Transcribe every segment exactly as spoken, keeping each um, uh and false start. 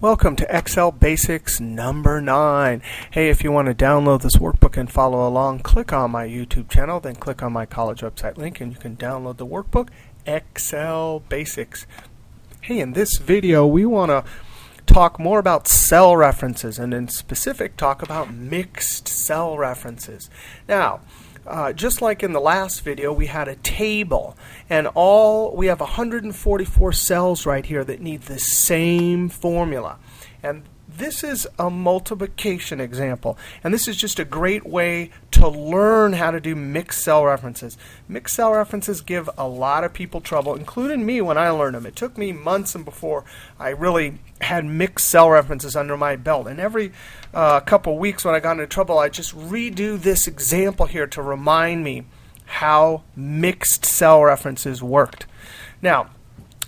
Welcome to Excel Basics number nine. Hey, if you want to download this workbook and follow along, click on my YouTube channel, then click on my college website link, and you can download the workbook, Excel Basics. Hey, in this video, we want to talk more about cell references, and in specific, talk about mixed cell references. Now, Uh, just like in the last video, we had a table, and all we have one hundred forty-four cells right here that need the same formula. And this is a multiplication example, and this is just a great way to learn how to do mixed cell references. Mixed cell references give a lot of people trouble, including me when I learned them. It took me months and before I really had mixed cell references under my belt. And every uh, couple weeks when I got into trouble, I just redo this example here to remind me how mixed cell references worked. Now,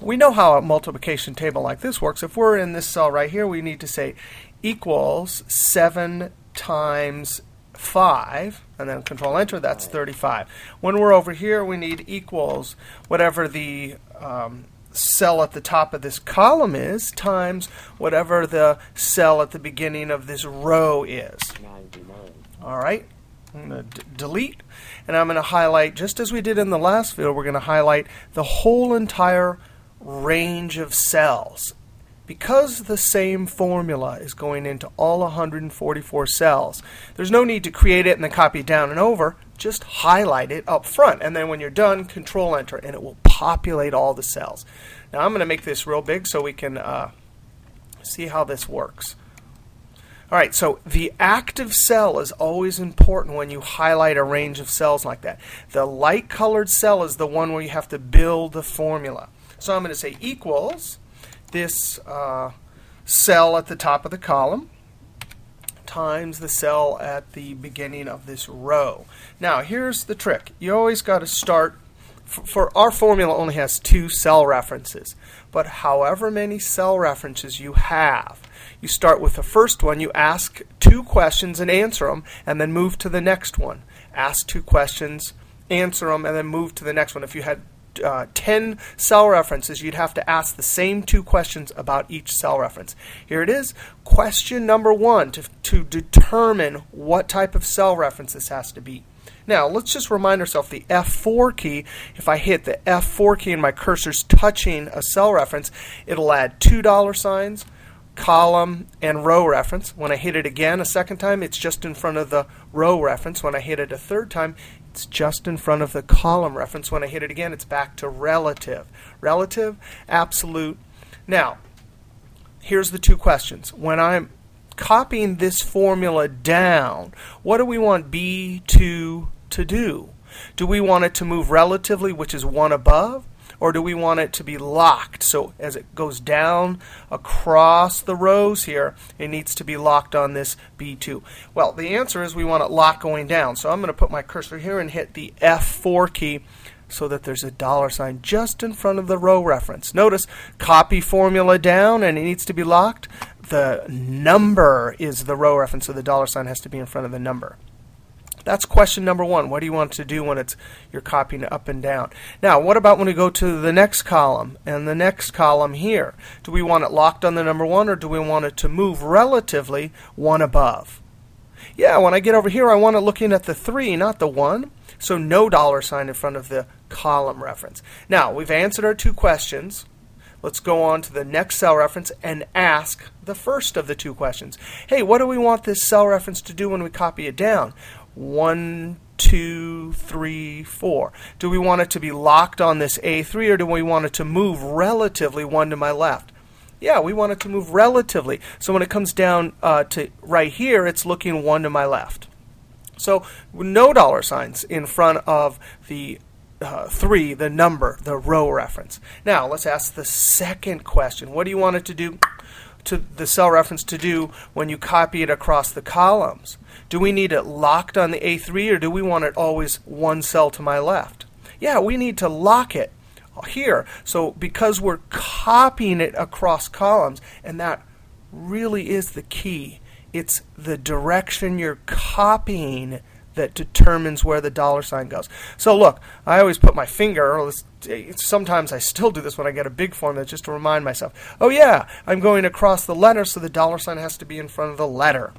we know how a multiplication table like this works. If we're in this cell right here, we need to say equals seven times five, and then Control Enter, that's thirty-five. When we're over here, we need equals whatever the um, cell at the top of this column is times whatever the cell at the beginning of this row is. ninety-nine. All right. I'm going to delete, and I'm going to highlight, just as we did in the last video, we're going to highlight the whole entire range of cells. Because the same formula is going into all one hundred forty-four cells, there's no need to create it and then copy it down and over. Just highlight it up front. And then when you're done, Control Enter, and it will populate all the cells. Now I'm going to make this real big so we can uh, see how this works. All right, so the active cell is always important when you highlight a range of cells like that. The light-colored cell is the one where you have to build the formula. So I'm going to say equals this uh, cell at the top of the column times the cell at the beginning of this row. Now, here's the trick. You always got to start. For our formula only has two cell references. But however many cell references you have, you start with the first one. You ask two questions and answer them, and then move to the next one. Ask two questions, answer them, and then move to the next one. If you had Uh, ten cell references, you'd have to ask the same two questions about each cell reference. Here it is, question number one, to, to determine what type of cell reference this has to be. Now, let's just remind ourselves the F four key. If I hit the F four key and my cursor's touching a cell reference, it'll add two dollar signs, column, and row reference. When I hit it again a second time, it's just in front of the row reference. When I hit it a third time, it's just in front of the column reference. When I hit it again, it's back to relative. Relative, absolute. Now, here's the two questions. When I'm copying this formula down, what do we want B two to do? Do we want it to move relatively, which is one above? Or do we want it to be locked? So as it goes down across the rows here, it needs to be locked on this B two. Well, the answer is we want it locked going down. So I'm going to put my cursor here and hit the F four key so that there's a dollar sign just in front of the row reference. Notice, copy formula down, and it needs to be locked. The number is the row reference, so the dollar sign has to be in front of the number. That's question number one. What do you want to do when it's you're copying up and down? Now, what about when we go to the next column and the next column here? Do we want it locked on the number one, or do we want it to move relatively one above? Yeah, when I get over here, I want it looking at the three, not the one. So no dollar sign in front of the column reference. Now, we've answered our two questions. Let's go on to the next cell reference and ask the first of the two questions. Hey, what do we want this cell reference to do when we copy it down? One, two, three, four. Do we want it to be locked on this A three, or do we want it to move relatively one to my left? Yeah, we want it to move relatively. So when it comes down uh, to right here, it's looking one to my left. So no dollar signs in front of the uh, three, the number, the row reference. Now, let's ask the second question. What do you want it to do? To the cell reference to do when you copy it across the columns? Do we need it locked on the A three, or do we want it always one cell to my left? Yeah, we need to lock it here. So because we're copying it across columns, and that really is the key, it's the direction you're copying that determines where the dollar sign goes. So look, I always put my finger, or sometimes I still do this when I get a big formula, just to remind myself, oh yeah, I'm going across the letter, so the dollar sign has to be in front of the letter.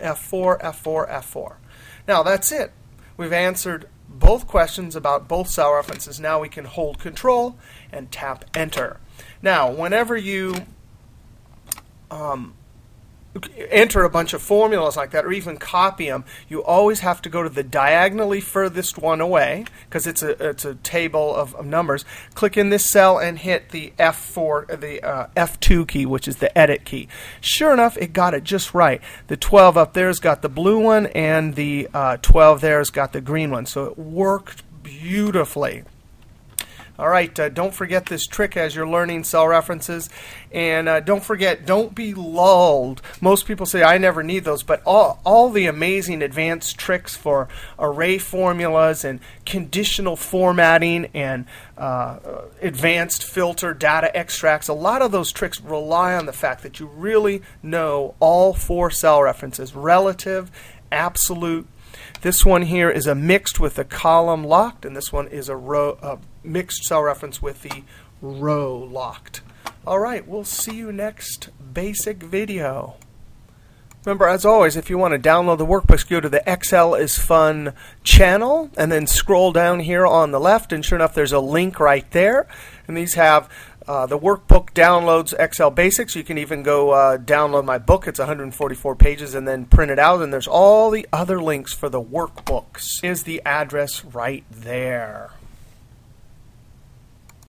F four, F four, F four. Now that's it. We've answered both questions about both cell references. Now we can hold Control and tap Enter. Now, whenever you um, enter a bunch of formulas like that, or even copy them, you always have to go to the diagonally furthest one away, because it's a, it's a table of, of numbers. Click in this cell and hit the F four, the uh, F two key, which is the Edit key. Sure enough, it got it just right. The twelve up there's got the blue one, and the uh, twelve there's got the green one. So it worked beautifully. All right, uh, don't forget this trick as you're learning cell references. And uh, don't forget, don't be lulled. Most people say, I never need those. But all, all the amazing advanced tricks for array formulas and conditional formatting and uh, advanced filter data extracts, a lot of those tricks rely on the fact that you really know all four cell references, relative, absolute. This one here is a mixed with the column locked, and this one is a row uh, mixed cell reference with the row locked. All right, we'll see you next basic video. Remember, as always, if you want to download the workbooks, go to the Excel is Fun channel, and then scroll down here on the left, and sure enough, there's a link right there. And these have Uh, the workbook downloads Excel Basics. You can even go uh, download my book. It's one hundred forty-four pages, and then print it out. And there's all the other links for the workbooks. Here's the address right there.